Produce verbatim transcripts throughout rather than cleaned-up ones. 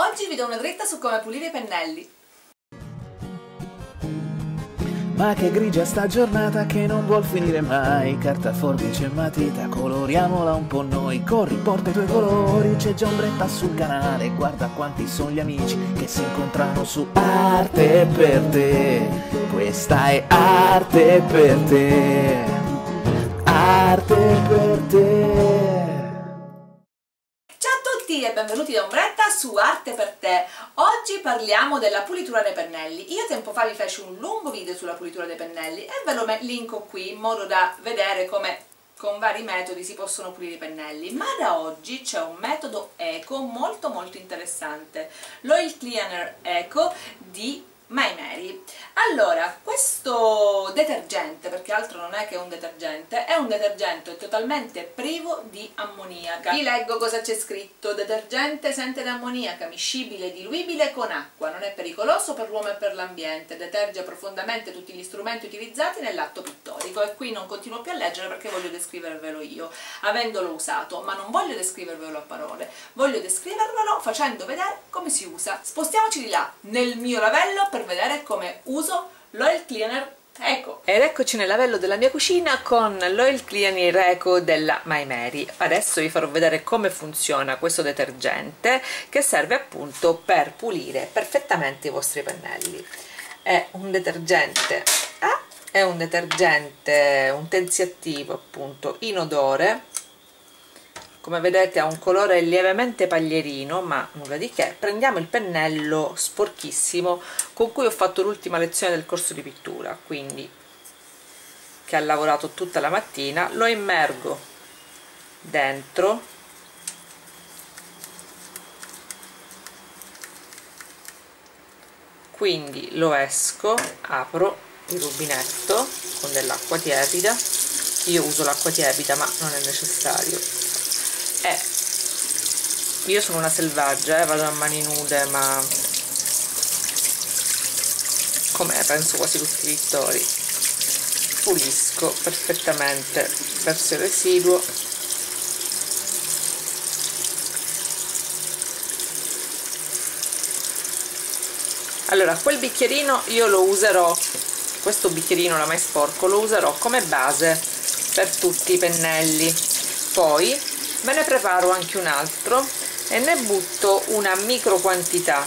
Oggi vi do una dritta su come pulire i pennelli. Ma che grigia sta giornata che non vuol finire mai. Carta, forbice e matita, coloriamola un po' noi. Corri, porta i tuoi colori, c'è già Ombretta sul canale. Guarda quanti sono gli amici che si incontrano su Arte per te. Questa è Arte per te. Arte per te. E benvenuti da Ombretta su Arte per te. Oggi parliamo della pulitura dei pennelli. Io tempo fa vi feci un lungo video sulla pulitura dei pennelli e ve lo linko qui in modo da vedere come con vari metodi si possono pulire i pennelli, ma da oggi c'è un metodo eco molto molto interessante, l'Oil Cleaner Eco di Maimeri. Allora, questo detergente, perché altro non è che un detergente, è un detergente totalmente privo di ammoniaca. Vi leggo cosa c'è scritto: detergente esente da ammoniaca, miscibile e diluibile con acqua, non è pericoloso per l'uomo e per l'ambiente, deterge profondamente tutti gli strumenti utilizzati nell'atto pittorico. E qui non continuo più a leggere perché voglio descrivervelo io, avendolo usato, ma non voglio descrivervelo a parole, voglio descrivervelo facendo vedere come si usa. Spostiamoci di là, nel mio lavello, per vedere come uso l'Oil Cleaner Eco. Ed eccoci nel lavello della mia cucina con l'Oil Cleaner Eco della Maimeri. Adesso vi farò vedere come funziona questo detergente che serve appunto per pulire perfettamente i vostri pennelli. È un detergente, ah, è un detergente, un tensiattivo appunto inodore. Come vedete ha un colore lievemente paglierino, ma nulla di che. Prendiamo il pennello sporchissimo con cui ho fatto l'ultima lezione del corso di pittura, quindi che ha lavorato tutta la mattina. Lo immergo dentro quindi lo esco, apro il rubinetto con dell'acqua tiepida. Io uso l'acqua tiepida ma non è necessario. Eh, io sono una selvaggia, eh, vado a mani nude, ma come penso quasi tutti i pittori pulisco perfettamente verso il residuo . Allora quel bicchierino io lo userò, questo bicchierino oramai sporco lo userò come base per tutti i pennelli. Poi me ne preparo anche un altro e ne butto una micro quantità,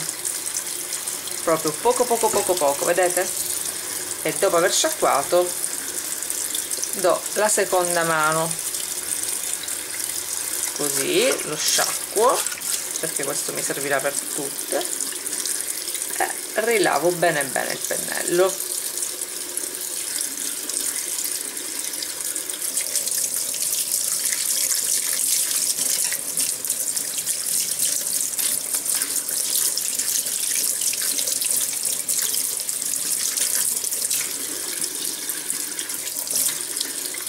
proprio poco poco poco poco, vedete? E dopo aver sciacquato do la seconda mano, così lo sciacquo perché questo mi servirà per tutte, e rilavo bene bene il pennello.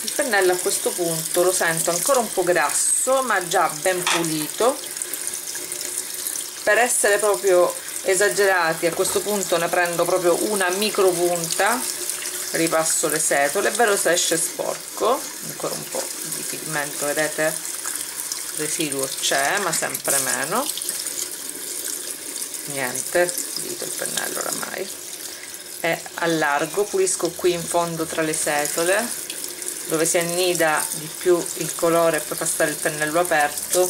Il pennello a questo punto lo sento ancora un po' grasso, ma già ben pulito. Per essere proprio esagerati, a questo punto ne prendo proprio una micro punta, ripasso le setole, ve lo esce sporco, ancora un po' di pigmento, vedete? Il residuo c'è, ma sempre meno. Niente, pulito il pennello oramai. E allargo, pulisco qui in fondo tra le setole, dove si annida di più il colore, poi fa stare il pennello aperto.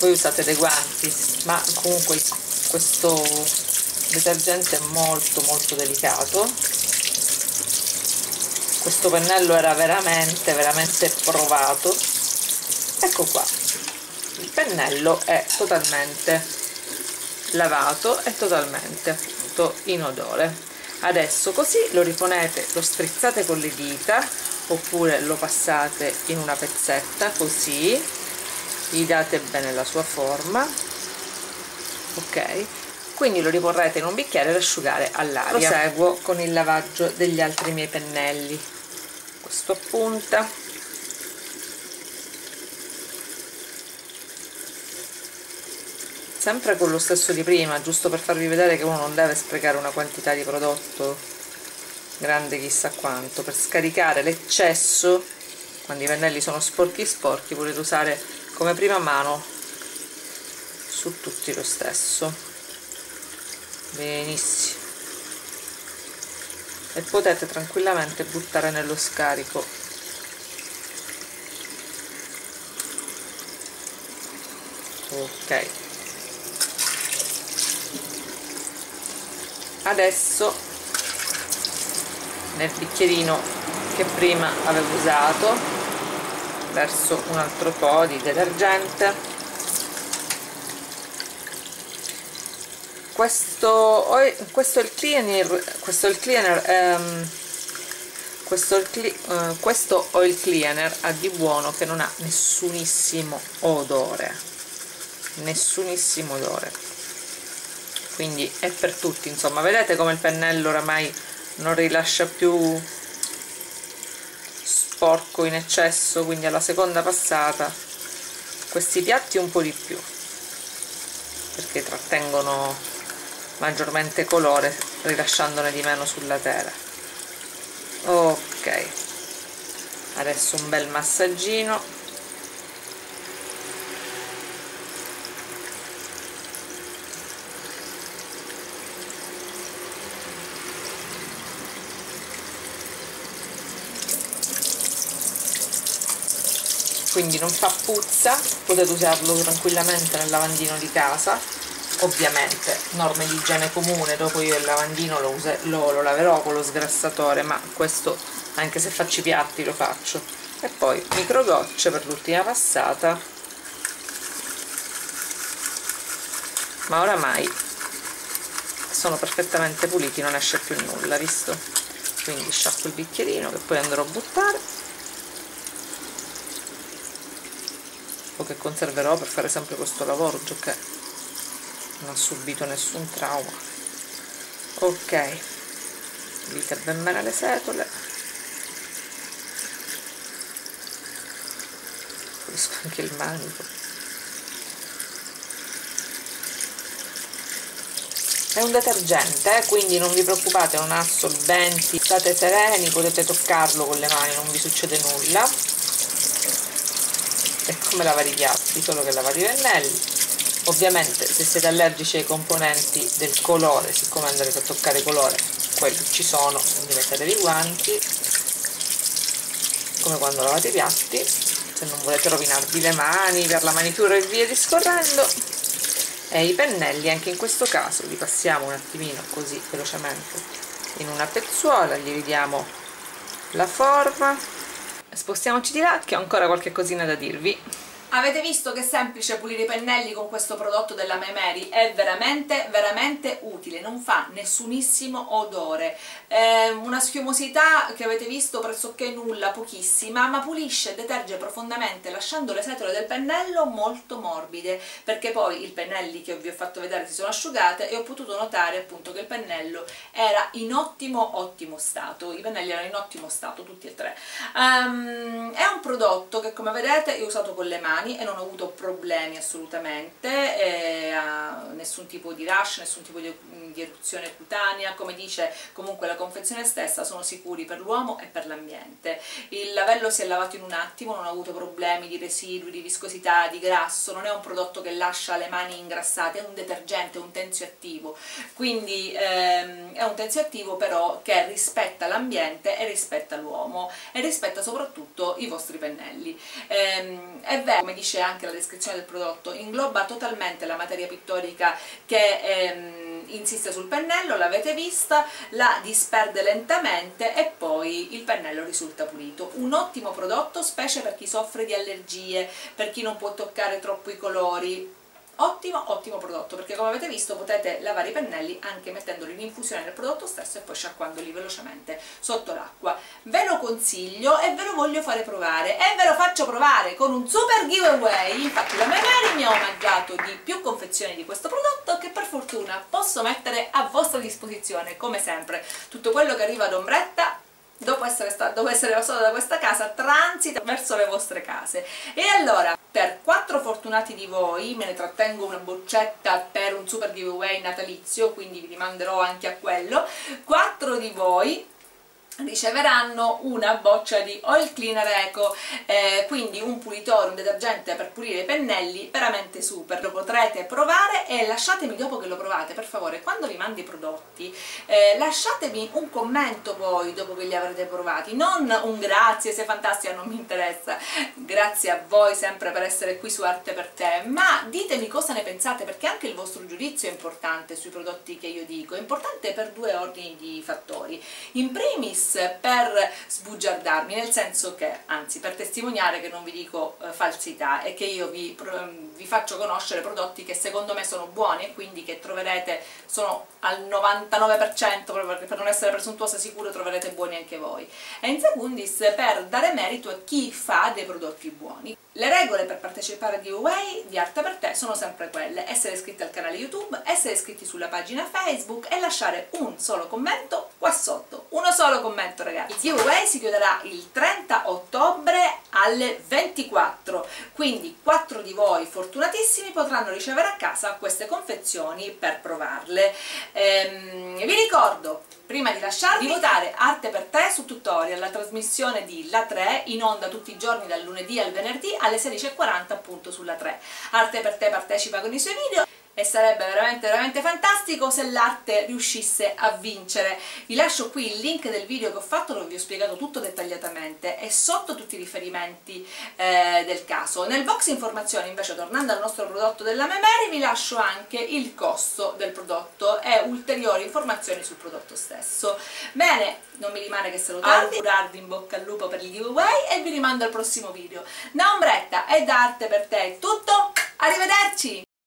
Voi usate dei guanti, ma comunque questo detergente è molto molto delicato. Questo pennello era veramente veramente provato. Ecco qua, il pennello è totalmente lavato e totalmente appunto inodore. Adesso così lo riponete, lo strizzate con le dita oppure lo passate in una pezzetta, così gli date bene la sua forma, ok? Quindi lo riporrete in un bicchiere ad asciugare all'aria. Proseguo con il lavaggio degli altri miei pennelli, questo a punta, sempre con lo stesso di prima, giusto per farvi vedere che uno non deve sprecare una quantità di prodotto grande chissà quanto. Per scaricare l'eccesso, quando i pennelli sono sporchi sporchi, potete usare come prima mano su tutti lo stesso, benissimo, e potete tranquillamente buttare nello scarico. Ok, adesso nel bicchierino che prima avevo usato verso un altro po' di detergente. Questo questo Oil Cleaner, questo Oil Cleaner, ehm, questo, eh, questo Oil Cleaner ha di buono che non ha nessunissimo odore, nessunissimo odore, quindi è per tutti, insomma. Vedete come il pennello oramai non rilascia più sporco in eccesso, quindi alla seconda passata questi piatti un po' di più, perché trattengono maggiormente colore, rilasciandone di meno sulla tela. Ok, adesso un bel massaggino, quindi non fa puzza, potete usarlo tranquillamente nel lavandino di casa. Ovviamente norme di igiene comune, dopo io il lavandino lo, use, lo, lo laverò con lo sgrassatore, ma questo anche se faccio i piatti lo faccio. E poi microgocce per l'ultima passata, ma oramai sono perfettamente puliti, non esce più nulla, visto? Quindi sciacquo il bicchierino che poi andrò a buttare o che conserverò per fare sempre questo lavoro, giocare. Non ha subito nessun trauma. Ok, pulite ben bene le setole. Pulisco anche il manico. È un detergente, eh? Quindi non vi preoccupate, non ha assorbenti, state sereni, potete toccarlo con le mani, non vi succede nulla. È come lavare i piatti, solo che lavare i pennelli. Ovviamente se siete allergici ai componenti del colore, siccome andrete a toccare colore, quelli ci sono, quindi mettetevi i guanti, come quando lavate i piatti, se non volete rovinarvi le mani per la manitura e via discorrendo. E i pennelli anche in questo caso li passiamo un attimino così velocemente in una pezzuola, gli vediamo la forma. Spostiamoci di là che ho ancora qualche cosina da dirvi. Avete visto che è semplice pulire i pennelli con questo prodotto della Maimeri? È veramente, veramente utile, non fa nessunissimo odore, eh, una schiumosità che avete visto pressoché nulla, pochissima, ma pulisce e deterge profondamente, lasciando le setole del pennello molto morbide, perché poi i pennelli che vi ho fatto vedere si sono asciugate e ho potuto notare appunto che il pennello era in ottimo, ottimo stato, i pennelli erano in ottimo stato, tutti e tre. Um, è un prodotto che, come vedete, io ho usato con le mani e non ho avuto problemi assolutamente, eh, nessun tipo di rash, nessun tipo di, di eruzione cutanea, come dice comunque la confezione stessa, sono sicuri per l'uomo e per l'ambiente. Il lavello si è lavato in un attimo, non ho avuto problemi di residui, di viscosità, di grasso, non è un prodotto che lascia le mani ingrassate, è un detergente, è un tenzioattivo, quindi ehm, è un tenzioattivo però che rispetta l'ambiente e rispetta l'uomo e rispetta soprattutto i vostri pennelli. Ehm, è vero, come dice anche la descrizione del prodotto, ingloba totalmente la materia pittorica che ehm, insiste sul pennello, l'avete vista, la disperde lentamente e poi il pennello risulta pulito. Un ottimo prodotto, specie per chi soffre di allergie, per chi non può toccare troppo i colori. Ottimo, ottimo prodotto, perché come avete visto potete lavare i pennelli anche mettendoli in infusione nel prodotto stesso e poi sciacquandoli velocemente sotto l'acqua. Ve lo consiglio e ve lo voglio fare provare, e ve lo faccio provare con un super giveaway. Infatti la Maimeri mi ha omaggiato di più confezioni di questo prodotto che per fortuna posso mettere a vostra disposizione, come sempre. Tutto quello che arriva ad Ombretta, dopo essere, dopo essere passata da questa casa, transita verso le vostre case. E allora, per quattro fortunati di voi me ne trattengo una boccetta per un super giveaway natalizio, quindi vi rimanderò anche a quello. Quattro di voi riceveranno una boccia di Oil Cleaner Eco, eh, quindi un pulitore, un detergente per pulire i pennelli veramente super. Lo potrete provare e lasciatemi, dopo che lo provate, per favore, quando vi mando i prodotti, eh, lasciatemi un commento poi dopo che li avrete provati, non un grazie, sei fantastica, non mi interessa, grazie a voi sempre per essere qui su Arte per Te, ma ditemi cosa ne pensate, perché anche il vostro giudizio è importante sui prodotti che io dico. È importante per due ordini di fattori: in primis per sbugiardarmi, nel senso che, anzi, per testimoniare che non vi dico eh, falsità e che io vi, vi faccio conoscere prodotti che secondo me sono buoni e quindi che troverete, sono al novantanove per cento, per non essere presuntuosa, sicuro troverete buoni anche voi, e in secundis per dare merito a chi fa dei prodotti buoni. Le regole per partecipare a giveaway di Arte per Te sono sempre quelle: essere iscritti al canale YouTube, essere iscritti sulla pagina Facebook e lasciare un solo commento qua sotto. Uno solo commento, ragazzi. Il giveaway si chiuderà il trenta ottobre alle ventiquattro, quindi quattro di voi fortunatissimi potranno ricevere a casa queste confezioni per provarle. Ehm, vi ricordo, prima di lasciarvi, di votare Arte per Te su Tutorial, la trasmissione di La tre, in onda tutti i giorni dal lunedì al venerdì alle sedici e quaranta, appunto sulla tre. Arte per Te partecipa con i suoi video e sarebbe veramente veramente fantastico se l'arte riuscisse a vincere. Vi lascio qui il link del video che ho fatto dove vi ho spiegato tutto dettagliatamente e sotto tutti i riferimenti eh, del caso. Nel box informazioni, invece, tornando al nostro prodotto della Maimeri, vi lascio anche il costo del prodotto e ulteriori informazioni sul prodotto stesso. Bene, non mi rimane che salutarvi, augurarvi in bocca al lupo per il giveaway e vi rimando al prossimo video. Da Ombretta e da Arte per Te è tutto, arrivederci!